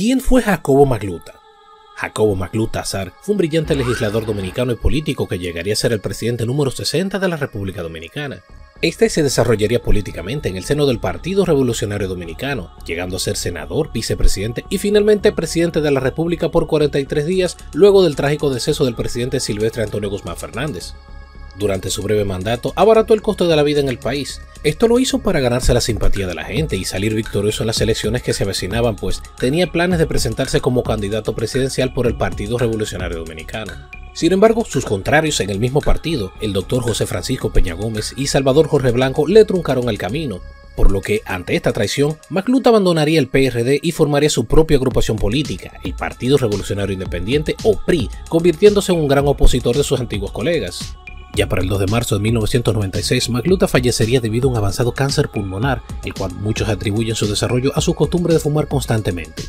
¿Quién fue Jacobo Majluta? Jacobo Majluta Azar fue un brillante legislador dominicano y político que llegaría a ser el presidente número 60 de la República Dominicana. Este se desarrollaría políticamente en el seno del Partido Revolucionario Dominicano, llegando a ser senador, vicepresidente y finalmente presidente de la República por 43 días luego del trágico deceso del presidente Silvestre Antonio Guzmán Fernández. Durante su breve mandato, abarató el costo de la vida en el país. Esto lo hizo para ganarse la simpatía de la gente y salir victorioso en las elecciones que se avecinaban, pues tenía planes de presentarse como candidato presidencial por el Partido Revolucionario Dominicano. Sin embargo, sus contrarios en el mismo partido, el doctor José Francisco Peña Gómez y Salvador Jorge Blanco, le truncaron el camino, por lo que, ante esta traición, Majluta abandonaría el PRD y formaría su propia agrupación política, el Partido Revolucionario Independiente o PRI, convirtiéndose en un gran opositor de sus antiguos colegas. Ya para el 2 de marzo de 1996, Majluta fallecería debido a un avanzado cáncer pulmonar, el cual muchos atribuyen su desarrollo a su costumbre de fumar constantemente.